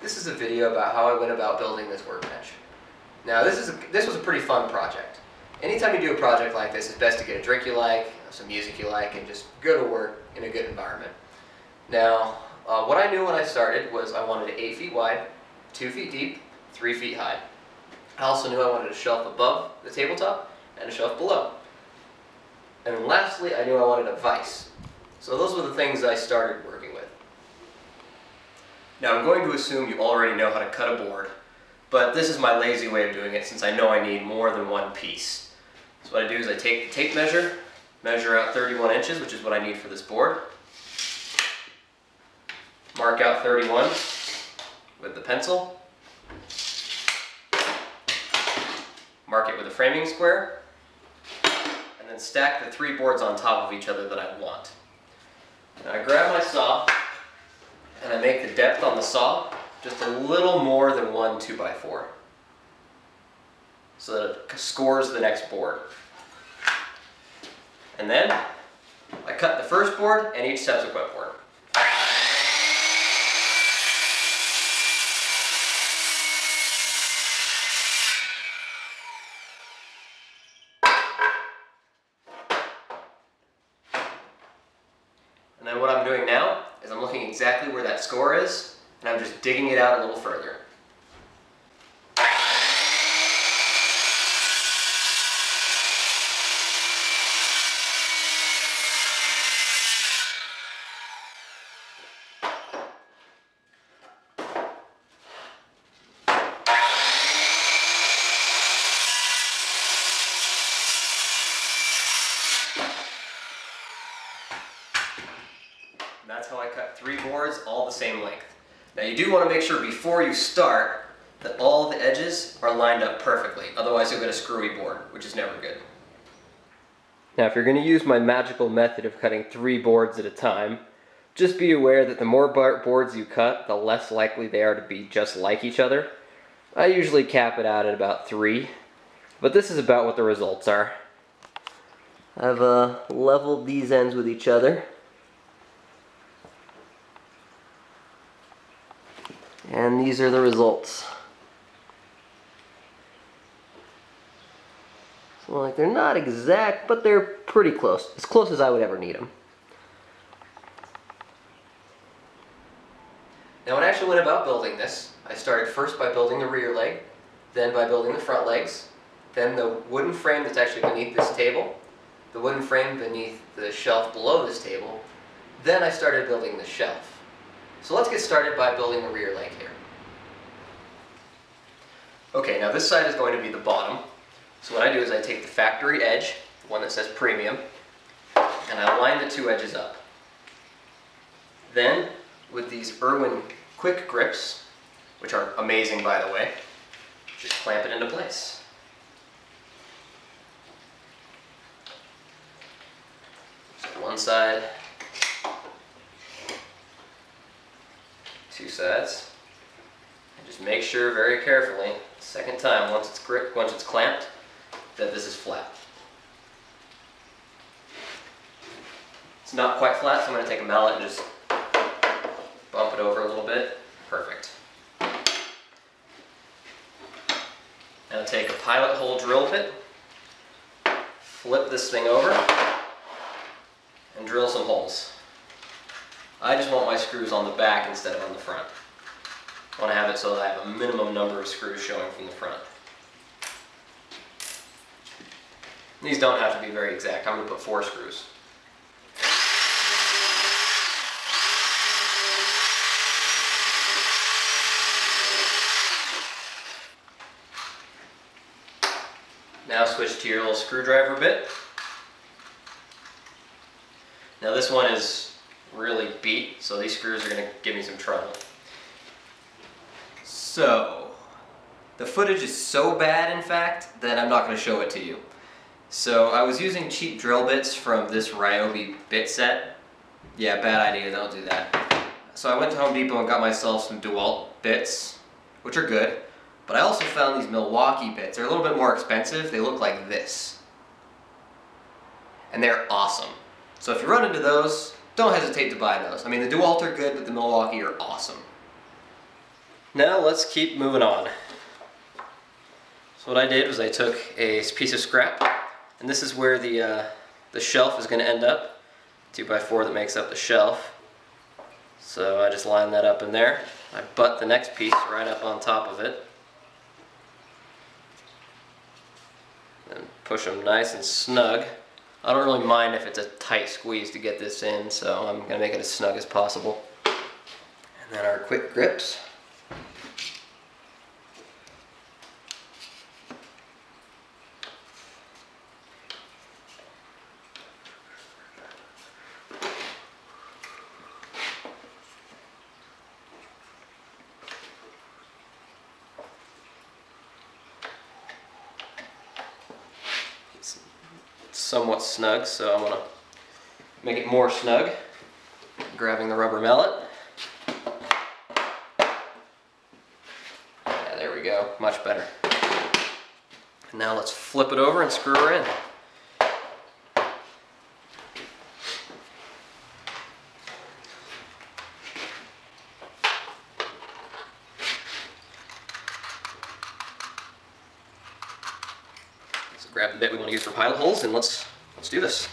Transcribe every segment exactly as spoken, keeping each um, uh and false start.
This is a video about how I went about building this workbench. Now this, is a, this was a pretty fun project. Anytime you do a project like this, it's best to get a drink you like, some music you like, and just go to work in a good environment. Now, uh, what I knew when I started was I wanted it eight feet wide, two feet deep, three feet high. I also knew I wanted a shelf above the tabletop and a shelf below. And then lastly, I knew I wanted a vise. So those were the things I started working with. Now I'm going to assume you already know how to cut a board, but this is my lazy way of doing it since I know I need more than one piece. So what I do is I take the tape measure, measure out thirty-one inches, which is what I need for this board, mark out thirty-one with the pencil, mark it with a framing square, and then stack the three boards on top of each other that I want. Now I grab my saw, and I make the depth on the saw just a little more than one two by four, so that it scores the next board. And then I cut the first board and each subsequent board. And then what I'm doing now is I'm looking exactly where that score is, and I'm just digging it out a little further. That's how I cut three boards all the same length. Now you do want to make sure before you start that all the edges are lined up perfectly, otherwise you'll get a screwy board, which is never good. Now if you're going to use my magical method of cutting three boards at a time, just be aware that the more boards you cut, the less likely they are to be just like each other. I usually cap it out at about three, but this is about what the results are. I've uh, leveled these ends with each other. And these are the results. So like they're not exact, but they're pretty close. As close as I would ever need them. Now when I actually went about building this, I started first by building the rear leg, then by building the front legs, then the wooden frame that's actually beneath this table, the wooden frame beneath the shelf below this table, then I started building the shelf. So let's get started by building the rear leg here. Okay, now this side is going to be the bottom. So what I do is I take the factory edge, the one that says premium, and I line the two edges up. Then, with these Irwin Quick Grips, which are amazing by the way, just clamp it into place. So one side, two sides, and just make sure very carefully, second time once it's gripped, once it's clamped, that this is flat. It's not quite flat, so I'm going to take a mallet and just bump it over a little bit. Perfect. Now take a pilot hole drill bit, flip this thing over, and drill some holes. I just want my screws on the back instead of on the front. I want to have it so that I have a minimum number of screws showing from the front. These don't have to be very exact. I'm going to put four screws. Now switch to your little screwdriver bit. Now this one is really beat, so these screws are going to give me some trouble. So, the footage is so bad, in fact, that I'm not going to show it to you. So, I was using cheap drill bits from this Ryobi bit set. Yeah, bad idea, don't do that. So I went to Home Depot and got myself some DeWalt bits, which are good, but I also found these Milwaukee bits. They're a little bit more expensive. They look like this. And they're awesome. So if you run into those, don't hesitate to buy those. I mean, the DeWalt are good, but the Milwaukee are awesome. Now let's keep moving on. So what I did was I took a piece of scrap, and this is where the, uh, the shelf is going to end up, two by four that makes up the shelf. So I just line that up in there. I butt the next piece right up on top of it. And push them nice and snug. I don't really mind if it's a tight squeeze to get this in, so I'm going to make it as snug as possible. And then our quick grips. Somewhat snug, so I'm going to make it more snug, grabbing the rubber mallet. Yeah, there we go, much better. And now let's flip it over and screw her in. Grab the bit we want to use for pilot holes, and let's let's do this.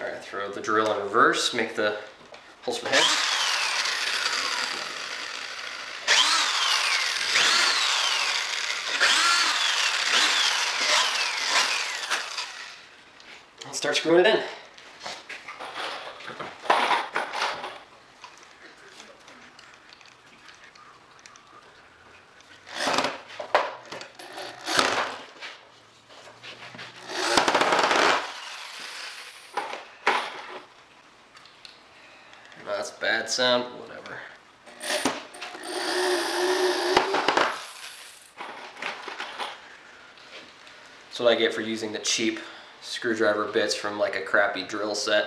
Alright, throw the drill in reverse, make the holes for the head. I'll start screwing it in. That's bad sound, but whatever. That's what I get for using the cheap screwdriver bits from like a crappy drill set.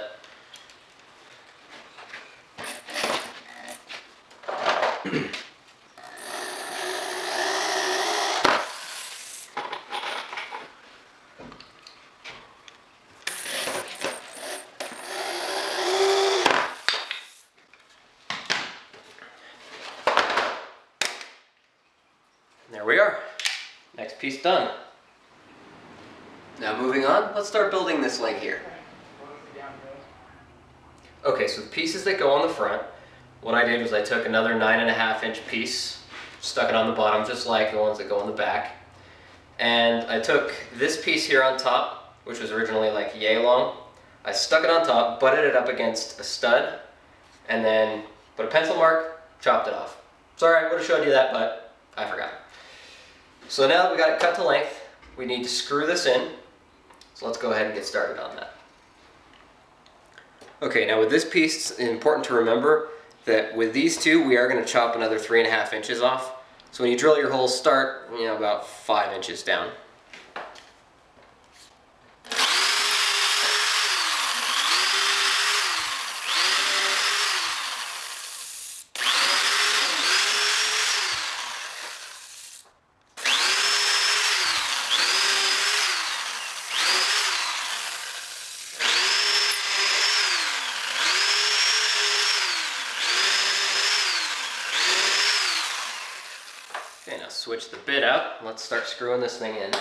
There we are. Next piece done. Now moving on, let's start building this leg here. Okay, so the pieces that go on the front, what I did was I took another nine and a half inch piece, stuck it on the bottom just like the ones that go on the back, and I took this piece here on top, which was originally like yay long. I stuck it on top, butted it up against a stud, and then put a pencil mark, chopped it off. Sorry, I would have showed you that, but I forgot. So now that we got it cut to length, we need to screw this in. So let's go ahead and get started on that. Okay, now with this piece, it's important to remember that with these two, we are going to chop another three and a half inches off. So when you drill your holes, start, you know, about five inches down. Okay, now switch the bit out. Let's start screwing this thing in.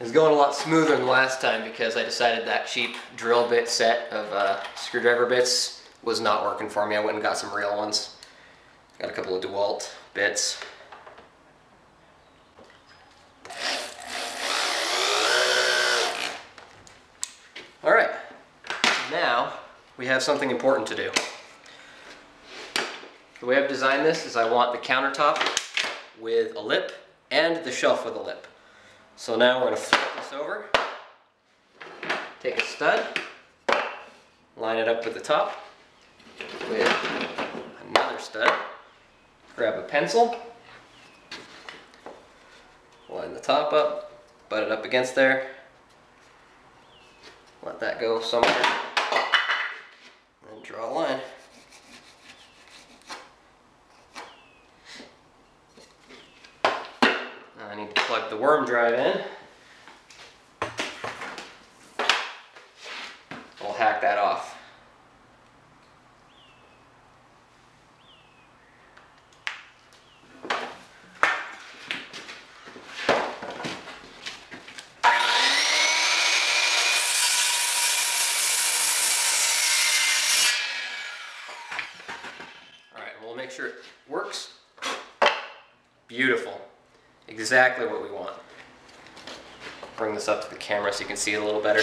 It's going a lot smoother than last time because I decided that cheap drill bit set of uh, screwdriver bits was not working for me. I went and got some real ones. Got a couple of DeWalt bits. we have something important to do. The way I've designed this is I want the countertop with a lip and the shelf with a lip. So now we're going to flip this over, take a stud, line it up with the top with another stud, grab a pencil, line the top up, butt it up against there, let that go somewhere, and then draw a line. Now I need to plug the worm drive in. I'll hack that off. Make sure it works. Beautiful. Exactly what we want. Bring this up to the camera so you can see it a little better.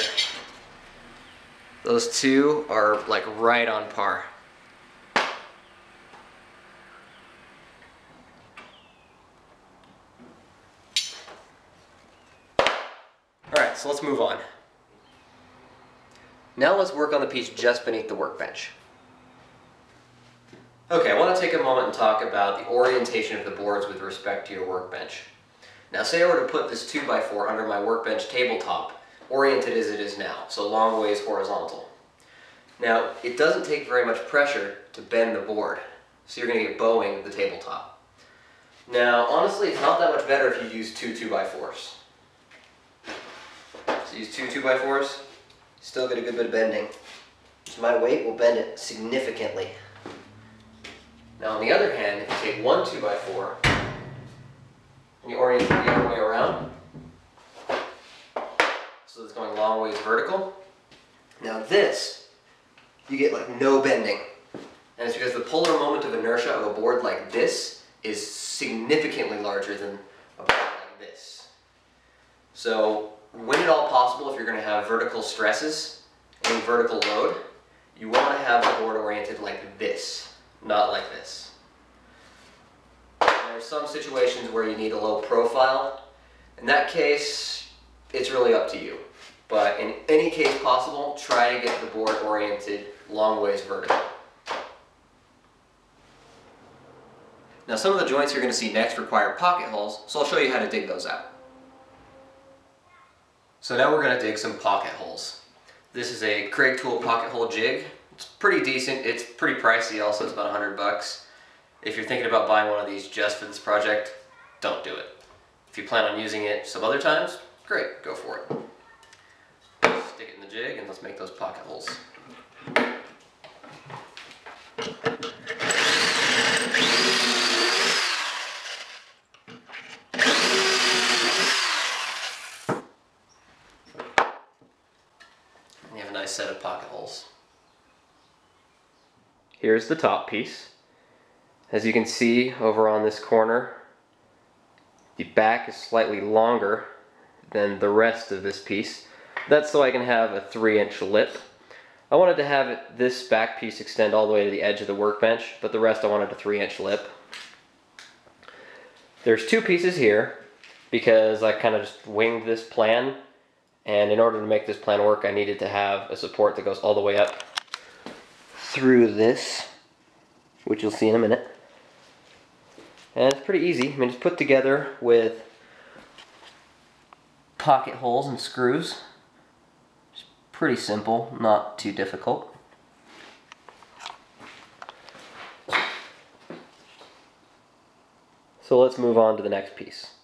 Those two are like right on par. Alright, so let's move on. Now let's work on the piece just beneath the workbench. Okay, I want to take a moment and talk about the orientation of the boards with respect to your workbench. Now say I were to put this two by four under my workbench tabletop, oriented as it is now, so long ways horizontal. Now, it doesn't take very much pressure to bend the board, so you're going to get bowing the tabletop. Now, honestly, it's not that much better if you use two 2x4s. So use two 2x4s, still get a good bit of bending. So my weight will bend it significantly. Now on the other hand, if you take one two by four and you orient it the other way around, so it's going long ways vertical, now this, you get like no bending. And it's because the polar moment of inertia of a board like this is significantly larger than a board like this. So when at all possible, if you're going to have vertical stresses and vertical load, you want to have the board oriented like this. Not like this. There are some situations where you need a low profile. In that case, it's really up to you. But in any case possible, try to get the board oriented long ways vertical. Now some of the joints you're going to see next require pocket holes, so I'll show you how to dig those out. So now we're going to dig some pocket holes. This is a Kreg Tool pocket hole jig. It's pretty decent. It's pretty pricey also. It's about a hundred bucks. If you're thinking about buying one of these just for this project, don't do it. If you plan on using it some other times, great, go for it. Stick it in the jig and let's make those pocket holes. And you have a nice set of pocket holes. Here's the top piece. As you can see over on this corner, the back is slightly longer than the rest of this piece. That's so I can have a three inch lip. I wanted to have it, this back piece extend all the way to the edge of the workbench, but the rest I wanted a three inch lip. There's two pieces here because I kind of just winged this plan, and in order to make this plan work I needed to have a support that goes all the way up through this, which you'll see in a minute. And it's pretty easy. I mean, it's put together with pocket holes and screws. It's pretty simple, not too difficult. So let's move on to the next piece.